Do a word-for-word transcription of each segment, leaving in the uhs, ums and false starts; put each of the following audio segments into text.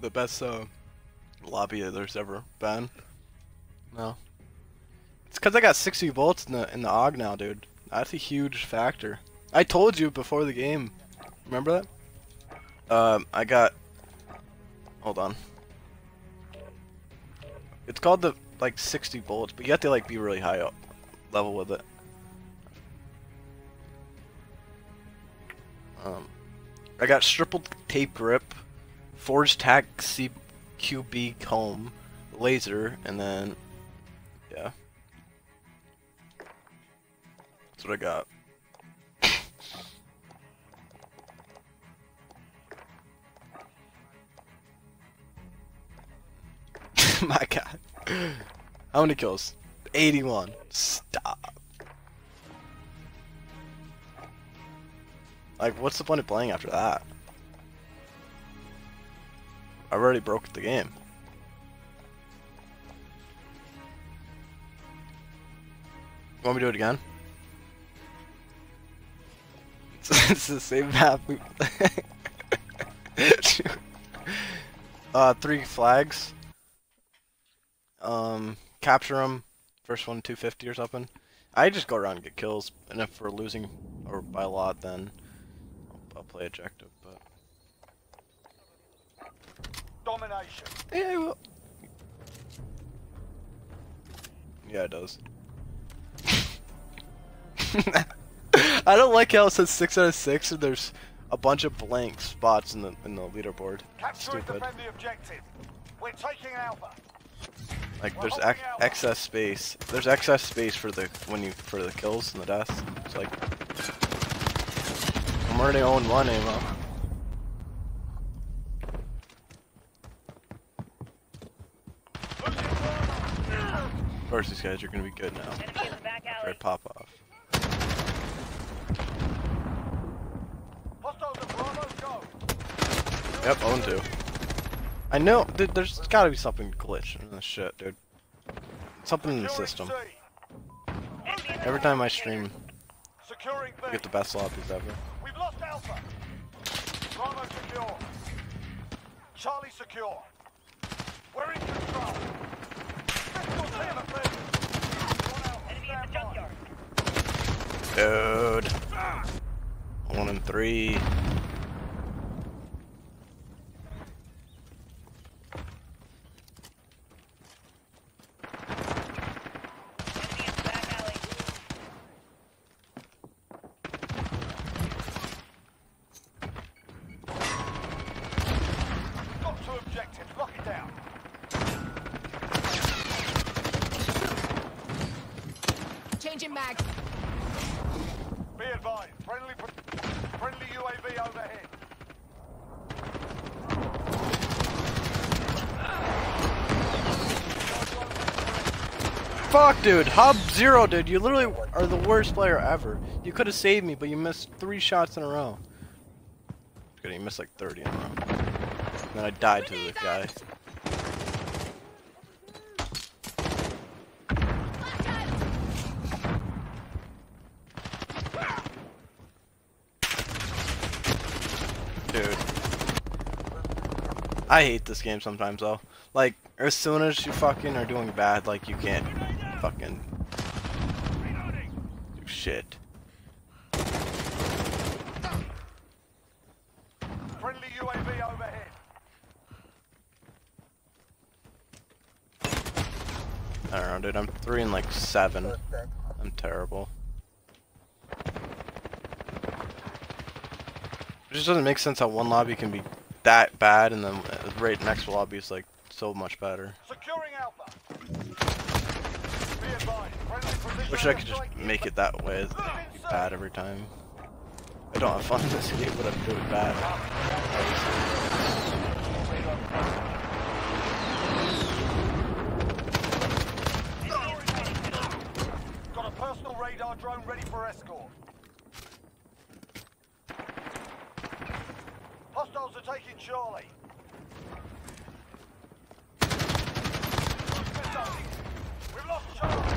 the best uh, lobby there's ever been. No. It's because I got sixty volts in the, in the A U G now, dude. That's a huge factor. I told you before the game. Remember that? Um, I got... Hold on. It's called the, like, sixty volts, but you have to, like, be really high up level with it. Um, I got Stripled Tape Grip, Forged Tack C Q B Comb, Laser, and then, yeah. That's what I got. My god. How many kills? eighty-one. Stop. Like, what's the point of playing after that? I already broke the game. Want me to do it again? It's, it's the same map. uh, three flags. Um, capture them. First one, two fifty or something. I just go around and get kills, and if we're losing or by a lot, then I'll, I'll play objective. But domination. Yeah, well. Yeah, it does. I don't like how it says six out of six, and there's a bunch of blank spots in the in the leaderboard. Capture and defend the objective. We're taking Alpha. Like there's ex excess space. There's excess space for the when you for the kills and the deaths. It's like I'm already on one ammo. Of course, these guys are gonna be good now. Right, pop off. Yep, oh and two. I know, dude, there's gotta be something glitching in this shit, dude. Something in the system. Every time I stream, I get the best lobbies ever. We've lost Alpha. Bravo secure. Charlie secure. We're in control. Dude. One and three. Fuck, dude. Hub zero, dude. You literally are the worst player ever. You could have saved me, but you missed three shots in a row. Just kidding, you missed like thirty in a row. And then I died to this guy. Dude. I hate this game sometimes, though. Like, as soon as you fucking are doing bad, like, you can't fucking do shit. Friendly U A V overhead. I don't know, dude. I'm three and like seven. I'm terrible. It just doesn't make sense how one lobby can be that bad, and then right next lobby is like so much better. Securing Alpha. Wish I could just make it that way. It's bad every time. I don't have fun in this game, but I'm doing bad. Got a personal radar drone ready for escort. Hostiles are taking Charlie. We've lost Charlie.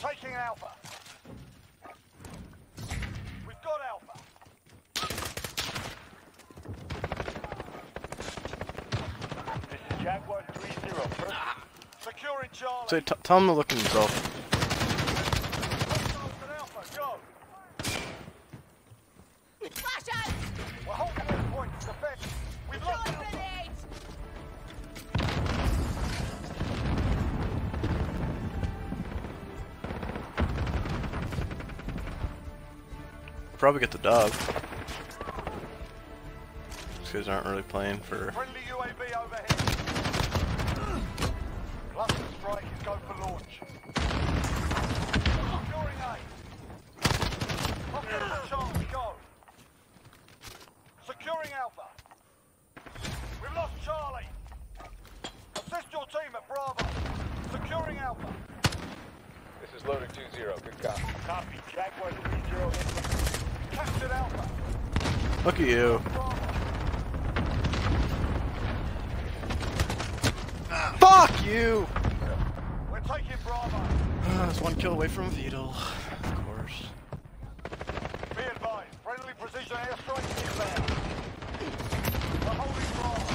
Taking Alpha. So t tell him to look at himself. Probably get the dog. These guys aren't really playing for. Friendly U A V overhead. Cluster strike is go for launch. Securing A. Hostile Charlie, go. Securing Alpha. We've lost Charlie. Assist your team at Bravo. Securing Alpha. This is loaded two zero. Good cop. Copy. Jaguar three zero. Look at you. Ah. Fuck you! We're taking Bravo. Uh, it's one kill away from Vital, of course. Be advised, friendly precision airstrike inbound. We're holding Bravo.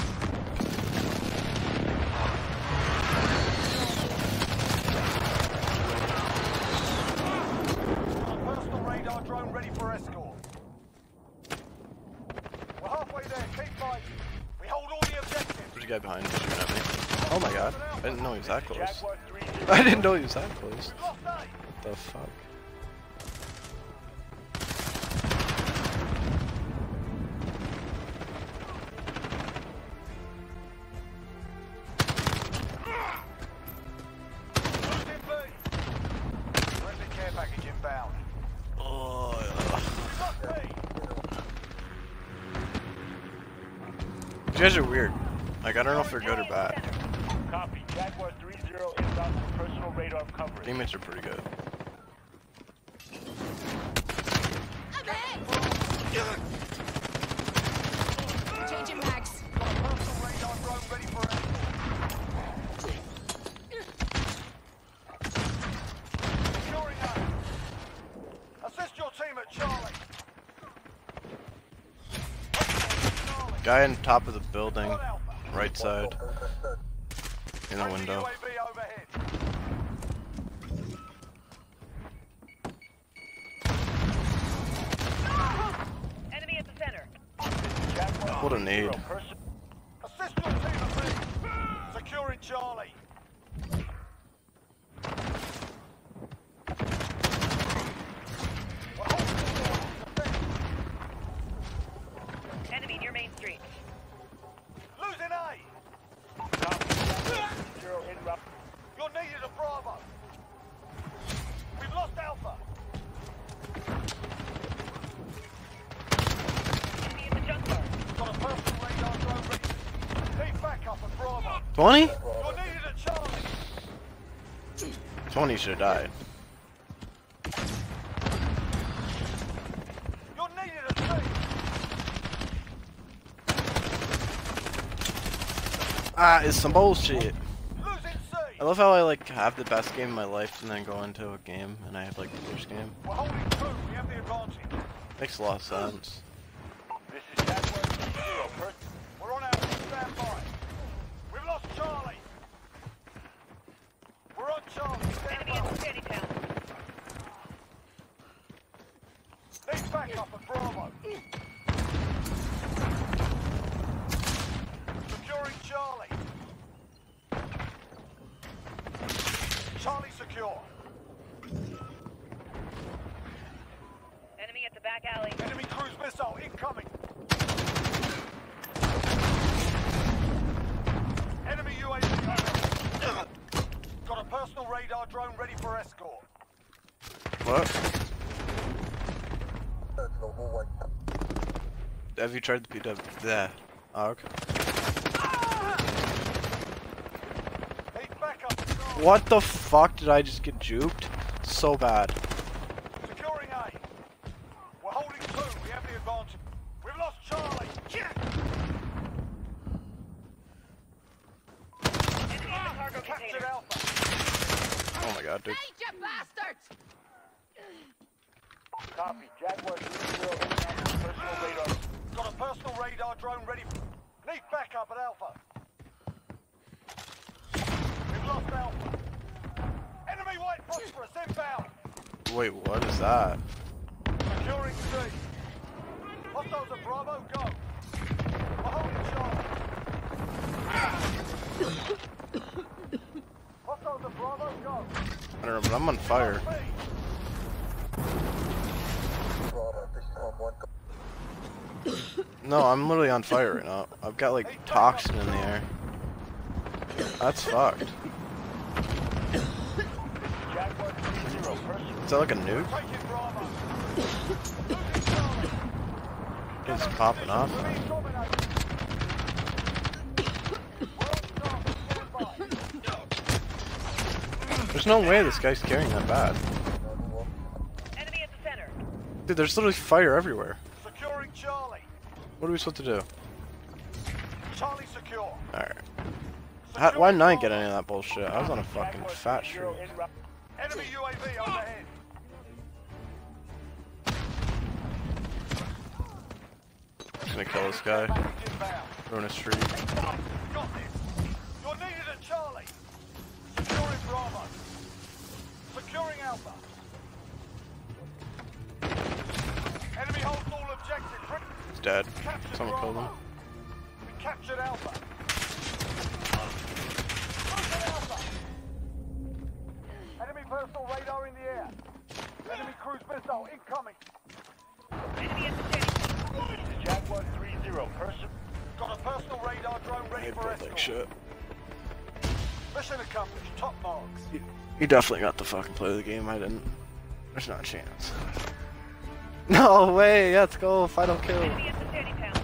Our personal radar drone ready for escort. Guy behind me shooting at me. Oh my god, I didn't know he was that close. I didn't know he was that close. What the fuck? Oh, yeah. You guys are weird. Like, I don't know if they're good or bad. Copy. Jaguar three zero inbound for personal radar coverage. Teammates are pretty good. Changing mags. Personal radar drone ready for action. Securing us. Assist your team at Charlie. Guy on top of the building. Right side, in the window. Enemy at the center. What a need. Assist your team, securing Charlie. Enemy near Main Street. You're needed at Bravo. We've lost Alpha. Enemy in the jungle. Got a personal radar drone ready. Keep back up at Bravo. twenty? You're needed at Charlie. twenty should have died. You're needed at C. Ah, it's some bullshit. I love how I like have the best game of my life and then go into a game and I have like the worst game. We're holding two. We have the advantage. Makes a lot of sense. This is Jaguar. We're on our standby. We've lost Charlie. We're on Charlie. Enemy is standing down. Lead back up at Bravo. Securing Charlie. Charlie secure. Enemy at the back alley. Enemy cruise missile incoming. Enemy U A V. Got a personal radar drone ready for escort. What? Have you tried the P W? There. Oh, okay. What the fuck did I just get juked? So bad. Securing A. We're holding two. We have the advantage. We've lost Charlie. Yeah. Enemy in the cargo container. Alpha. Oh my god, dude. Major bastards. Copy. Jaguar three zero. Personal radar. Got a personal radar drone ready. Need backup at Alpha. Lost Alpha. Wait, what is that? Securing C. Hostiles at Bravo, go. We're holding charge. Hostiles at Bravo, go. I don't know, but I'm on fire. No, I'm literally on fire right now. I've got like toxin in the air. That's fucked. Is that like a nuke? It's popping off. There's no way this guy's carrying that bad. Dude, there's literally fire everywhere. What are we supposed to do? Alright. Why didn't I get any of that bullshit? I was on a fucking fat streak. Enemy U A V overhead. I'm gonna kill this guy. Ruin a street. Got this. You're needed at Charlie. Securing Bravo. Securing Alpha. Enemy holds all objectives. He's dead. Someone killed him. We captured Alpha. Personal radar in the air. Enemy cruise missile incoming. Enemy infantry. Jaguar three zero. Person. Got a personal radar drone ready for escort. Like shit. Mission accomplished. Top marks. You, you definitely got to fucking play the game. I didn't. There's not a chance. No way. Let's go. Final kill. Enemy infantry pound.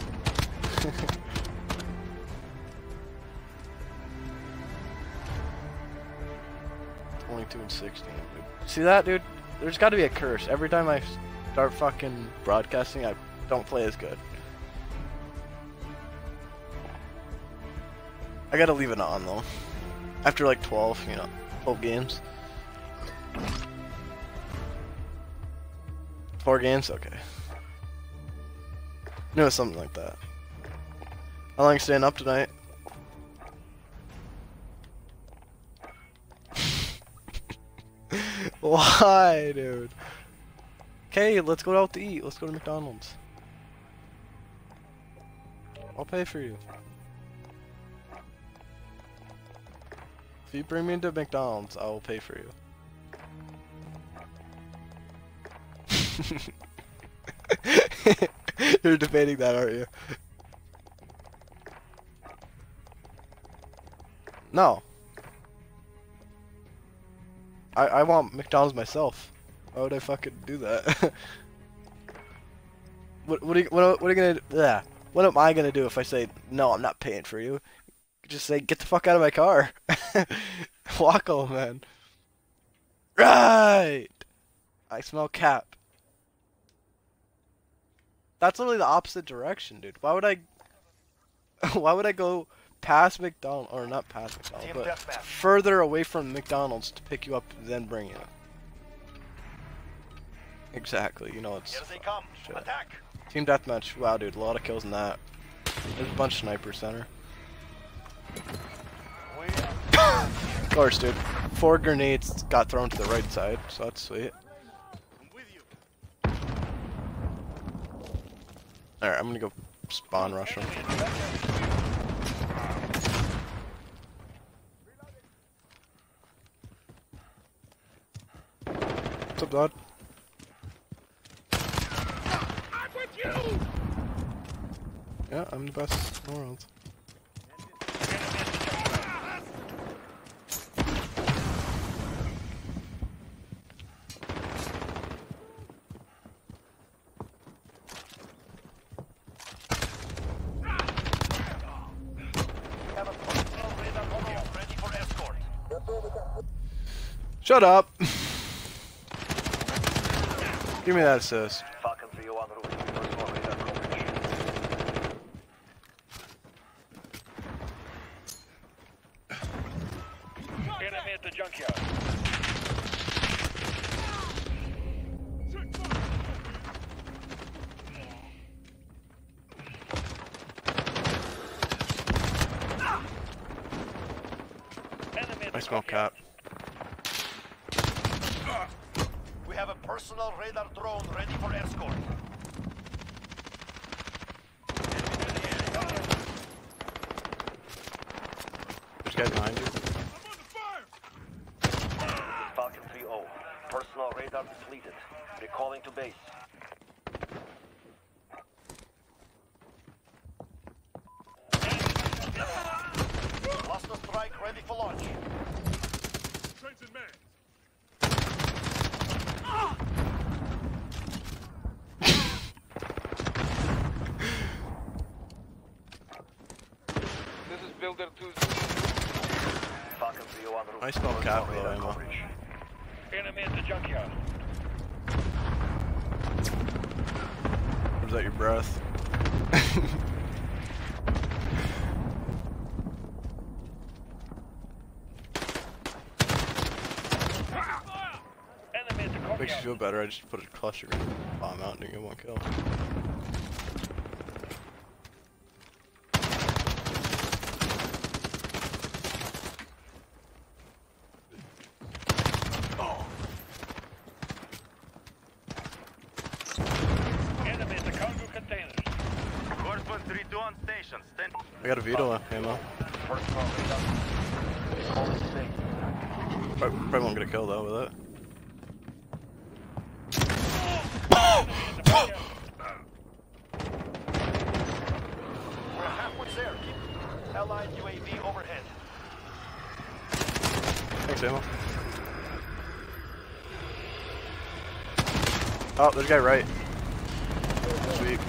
twenty-two and sixteen, dude. See that, dude? There's got to be a curse. Every time I start fucking broadcasting, I don't play as good. I gotta leave it on though. After like twelve, you know, twelve games. Four games, okay. No, something like that. How long are you staying up tonight? Why, dude? Okay, let's go out to eat. Let's go to McDonald's. I'll pay for you. If you bring me into McDonald's, I will pay for you. You're debating that, aren't you? No. I, I want McDonald's myself. Why would I fucking do that? what what are you what, what are you gonna yeah? What am I gonna do if I say no? I'm not paying for you. Just say get the fuck out of my car. Walk home, man. Right. I smell cap. That's literally the opposite direction, dude. Why would I? Why would I go? Past McDonald's, or not past McDonald's, but further away from McDonald's to pick you up, then bring you up. Exactly, you know it's. Here they come. Shit. Attack. Team deathmatch. Wow, dude, a lot of kills in that. There's a bunch of snipers center. Of course, dude. Four grenades got thrown to the right side, so that's sweet. All right, I'm gonna go spawn rush them. What's up, dog? I'm with you. Yeah, I'm the best in the world. Shut up. Give me that assist. Enemy at the junkyard. I smell cap. Personal radar drone ready for escort. There's guys behind you. Falcon three oh. Personal radar depleted. Recalling to base. Cluster strike ready for launch. Trains in man. This is Builder two. I spell capital ammo. Enemy at the junkyard. What is that, your breath? Makes you feel better, I just put a cluster bomb out and you get one kill. Oh. Enemy in the cargo container. Corporal three two on station, stand. I got a Vito ammo. Probably, probably won't get a kill though with it. Allied U A V overhead. Thanks, Ammo. Oh, there's a guy right. Sweet.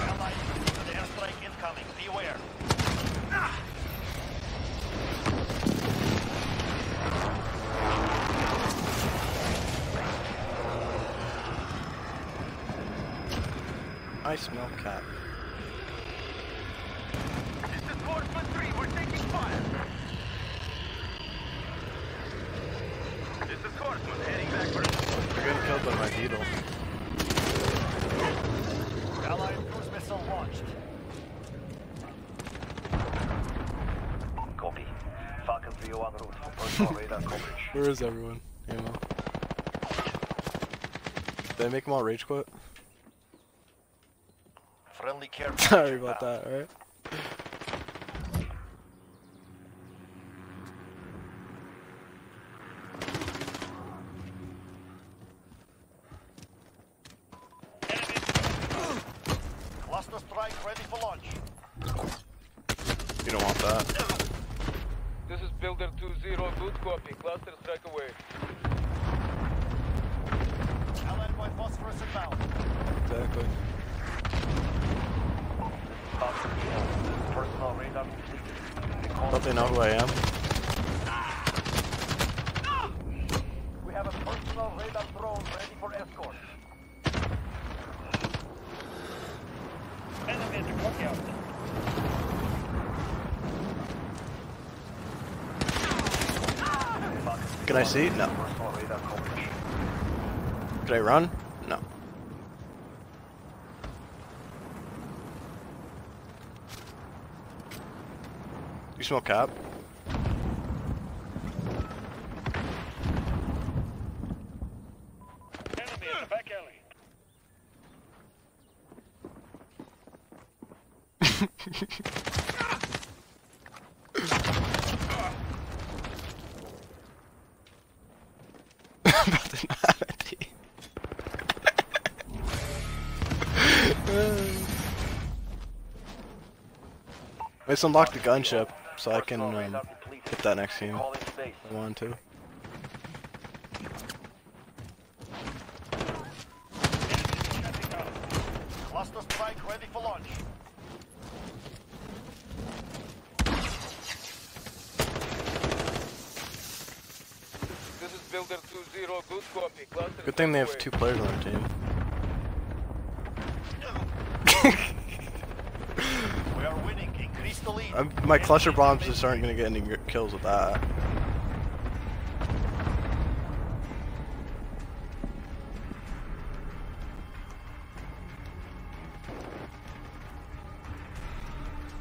Allied U A V airstrike incoming. Beware. Ah! I smell cat. This is Portsmouth three, we're taking fire! This is Portsmouth, heading back for it. We're getting killed by my needle. Allied cruise missile launched. Copy. Falcon three oh one route for personal radar coverage. Where is everyone? Ammo. Did I make them all rage quit? Friendly care. Sorry about that, alright? Cluster strike ready for launch. You don't want that. This is Builder two zero, good copy. Cluster strike away. Allied white phosphorus inbound. Exactly. Don't they know who I am? We have a personal radar drone ready for escort. Enemy at the cookout. Can I see? No. Can I run? No. You smell cap? Enemy in the back alley. I'm about to not have it. Let's unlock the gunship. So I can um, hit that next team if I want to. Cluster strike ready for launch. This is Builder two zero, good copy. Cluster. Good thing they have two players on their team. I'm, my cluster bombs just aren't gonna get any kills with that.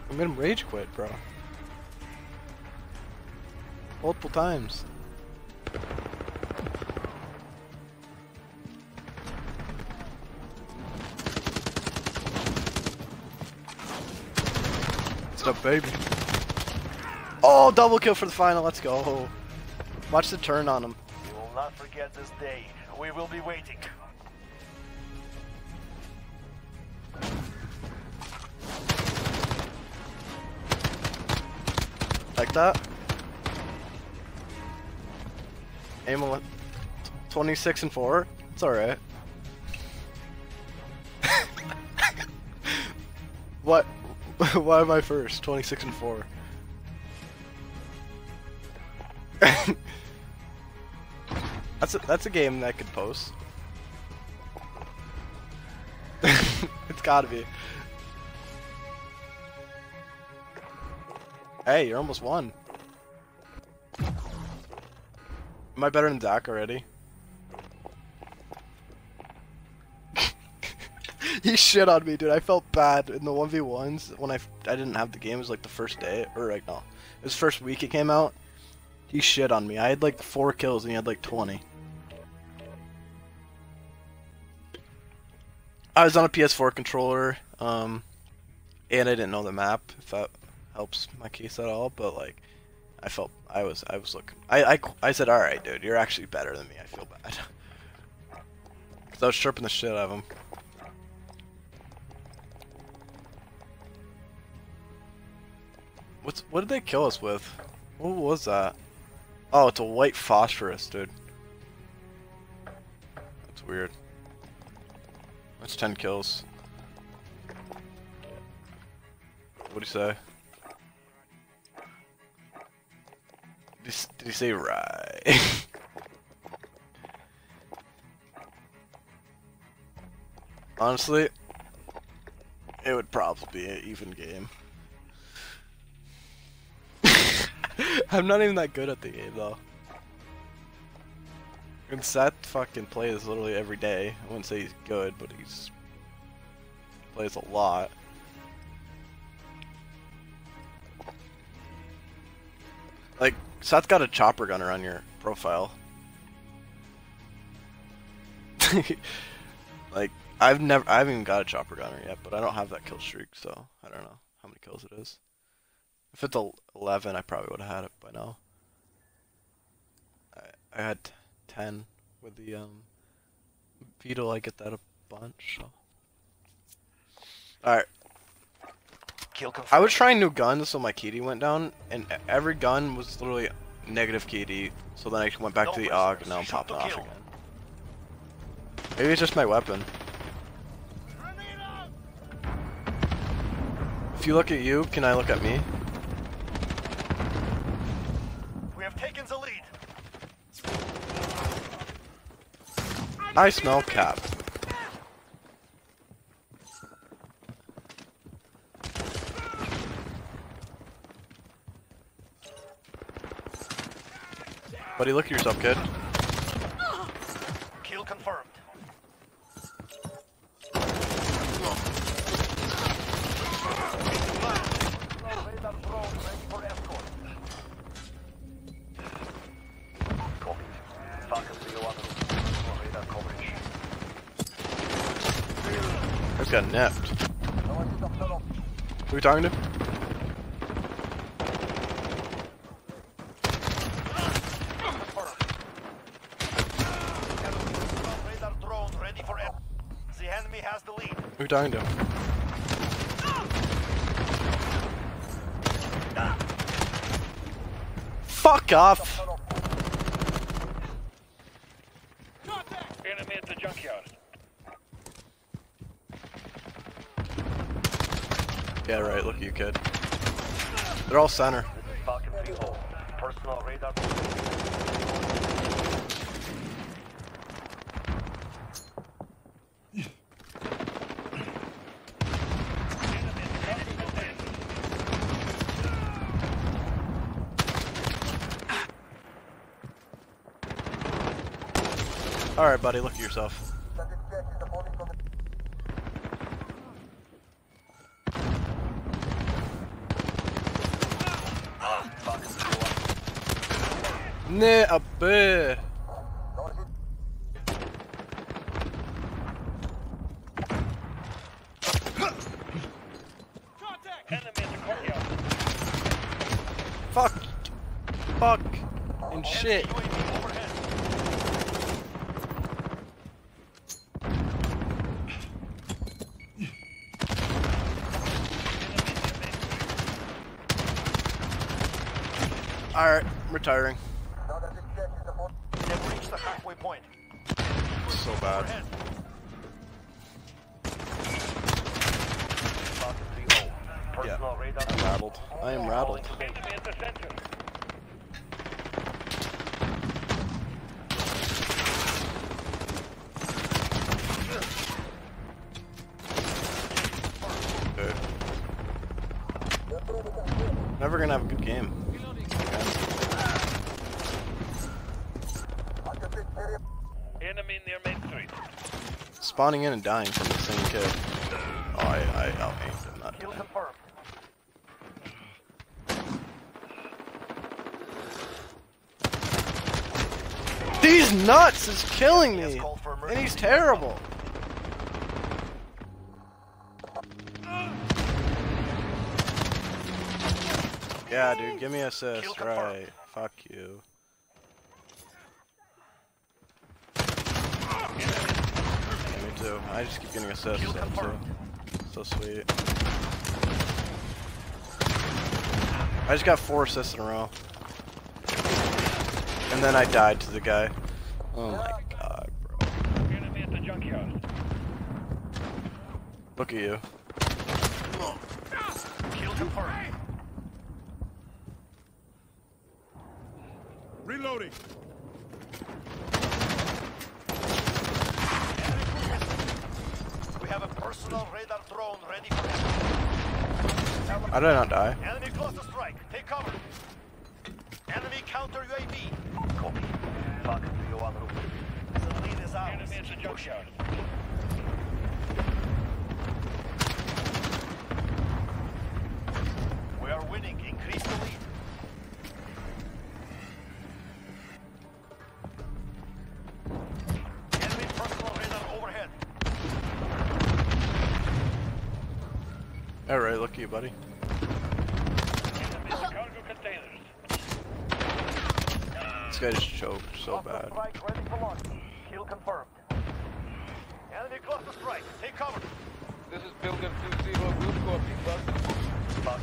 I'm gonna rage quit, bro. Multiple times. What's up, baby? Oh, double kill for the final. Let's go. Watch the turn on him. We will not forget this day. We will be waiting. Like that. Aim on twenty-six and four. It's alright. What? Why am I first? twenty-six and four. That's a, that's a game that I could post. It's gotta be. Hey, you're almost won. Am I better than Dak already? He shit on me, dude. I felt bad in the one v ones when I, I didn't have the game. It was like the first day, or like, no. It was the first week it came out. He shit on me. I had like four kills and he had like twenty. I was on a P S four controller, um, and I didn't know the map, if that helps my case at all, but like, I felt, I was, I was looking, I, I, I said, alright, dude, you're actually better than me, I feel bad. Cause I was chirping the shit out of him. What's, what did they kill us with? What was that? Oh, it's a white phosphorus, dude. That's weird. That's ten kills. What do you say? Did he, did he say right? Honestly, it would probably be an even game. I'm not even that good at the game, though. And Seth fucking plays literally every day. I wouldn't say he's good, but he's plays a lot. Like, Seth's got a chopper gunner on your profile. Like, I've never, I haven't even got a chopper gunner yet, but I don't have that kill streak, so I don't know how many kills it is. If it's eleven, I probably would have had it by now. I, I had ten with the um, Beetle, I get that a bunch. So. Alright. I was trying new guns, so my K D went down, and every gun was literally negative K D, so then I went back no to the A U G, and now I'm popping off again. Maybe it's just my weapon. If you look at you, can I look at me? I smell cap. Buddy, look at yourself, kid. Kill confirmed. Got neffed. Who are you talking to? The enemy has the lead. Who are you talking to? Fuck off! Enemy at the junkyard. Yeah, right, look at you, kid. They're all center. Alright, buddy, look at yourself. Ne abbe. Fuck. Fuck. And shit. Alright, I'm retiring. They've reached the halfway point. So bad. Yeah, I'm rattled. I am rattled. Dude. Never gonna have a good game. Enemy near Main Street. Spawning in and dying from the same kid. Oh, I, I, I'll aim them, not doing it. These nuts is killing me, and he's terrible. Yeah, dude, give me assist, right? Fuck you. Yeah, me too. I just keep getting assists, so, so sweet. I just got four assists in a row. And then I died to the guy. Oh my god, bro. You're gonna be at the junkyard. Look at you. Oh. Kill the party. Reloading. We have a personal radar drone ready for action. I did not die. Enemy close to strike. Take cover. Enemy counter U A V. Copy. Fuck the other route. The lead is out. Enemy at the junkyard. We are winning. Increase the lead. All right, look at you, buddy. This guy just choked so bad. Kill confirmed. Enemy cluster strike. Take cover. This is Building two zero. Group copy.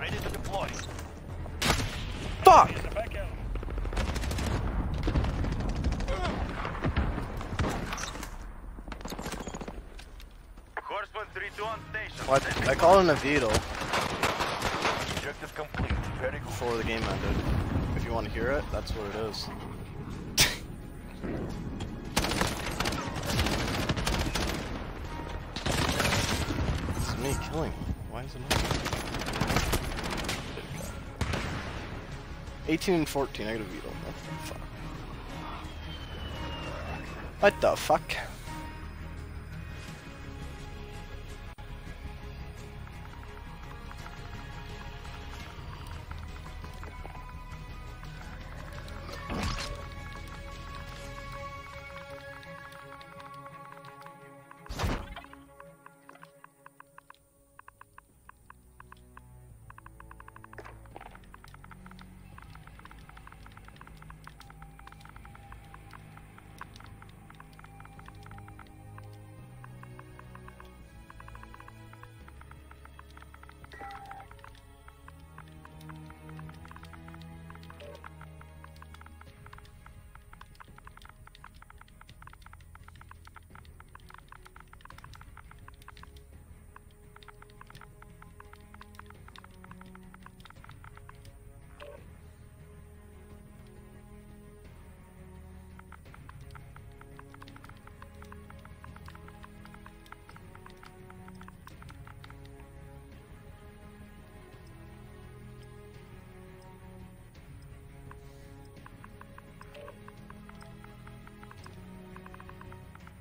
Ready to deploy. Fuck! Horseman three two on station. What? I called in a Vito. Objective complete. Very good. Before the game ended. If you want to hear it, that's what it is. This is me killing. Why is it not? eighteen and fourteen, I gotta beat him. What the fuck? What the fuck?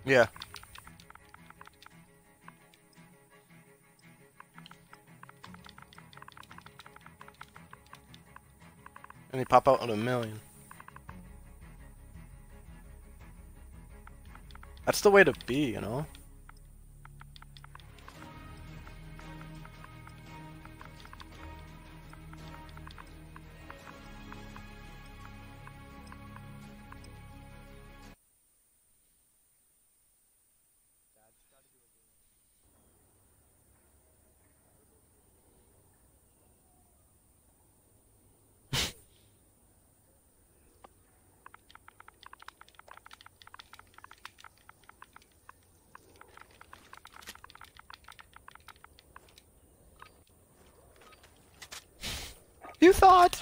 Yeah. And they pop out on a million. That's the way to be, you know? You thought?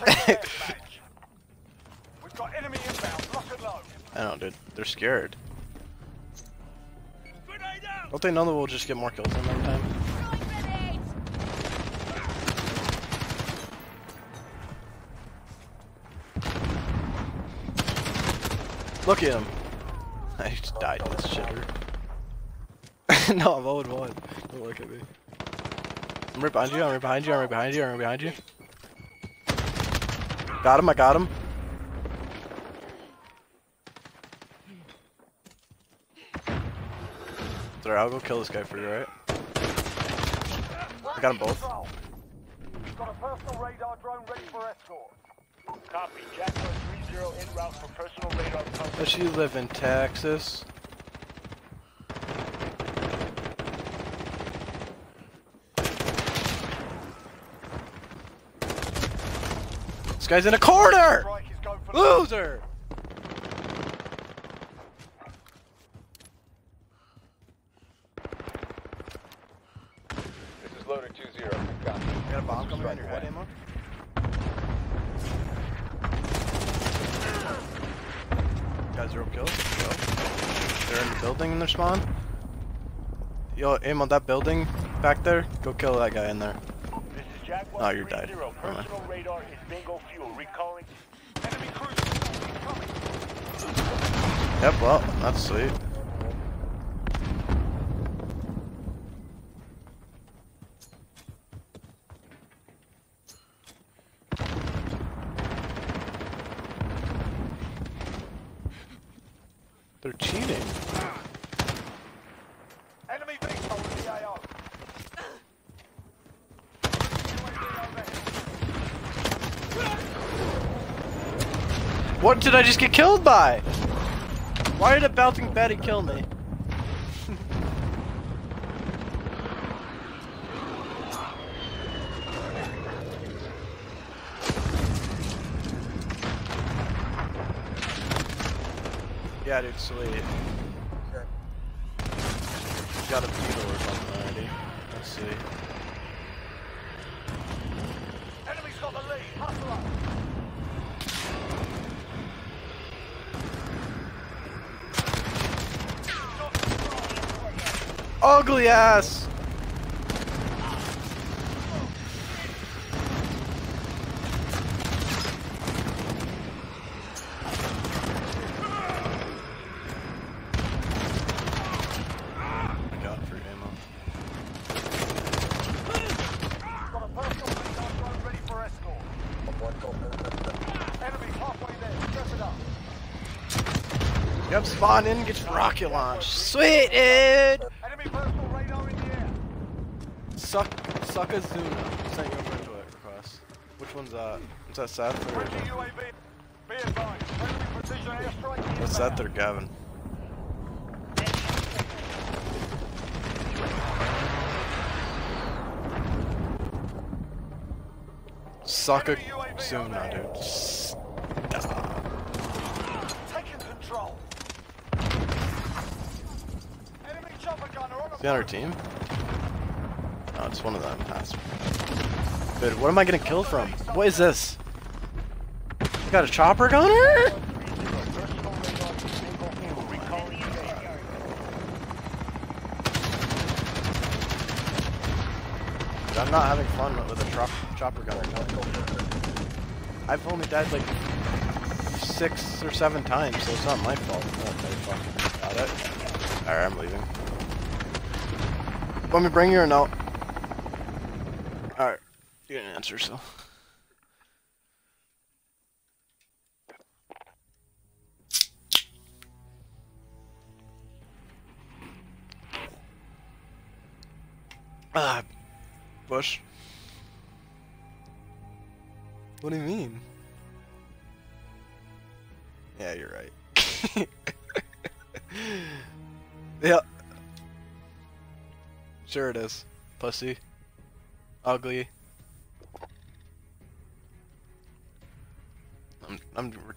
We've got enemy inbound, lock and load. I don't, dude. They're scared. Don't they know that we'll just get more kills in that time? Look at him. I just died in this shitter. No, I'm oh and one. Don't look at me. I'm right behind you, I'm right behind you, I'm right behind you, I'm right behind you. Got him, I got him. Sorry, I'll go kill this guy for you, alright? I got them both. Got a personal radar drone ready for escort. Copy, Jaguar three zero in route for personal radar coverage. Does she live in Texas? This guy's in a corner! Loser! This is loader two zero. You got a bomb coming around your head, ammo? Guys, zero kills. They're in the building in their spawn. Yo, aim on that building back there. Go kill that guy in there. Oh, you're dead. Personal radar is bingo fuel. Recalling enemy cruise coming. Yep, well, that's sweet. They're cheating. Enemy base on the I O. What did I just get killed by? Why did a belting Betty kill me? Yeah, dude, sweet. Sure. Got a beetle or something already. Let's see. Enemy's got the lead. Hustle up. Ugly ass! I got free ammo. Got a personal radar ready for escort. Enemy halfway there, dress it up. Yep, spawn in, get your rocket launch. Sweet, dude! Sakazuna sent you a friend request. Which one's that? Is that Seth or... What's that there, Gavin? Sakazuna, dude. Stop. Taking control. Enemy chopper gunner on the other team. Oh, it's one of them. That's... Dude, what am I getting killed from? What is this? You got a chopper gunner? Dude, I'm not having fun with a chop chopper gunner. I've only died like six or seven times, so it's not my fault. I'm not very fucking about it. Alright, I'm leaving. Want me to bring you or no? Alright, you didn't answer, so. Ah, Bush. What do you mean? Yeah, you're right. Yeah. Sure it is. Pussy. Ugly. I'm I'm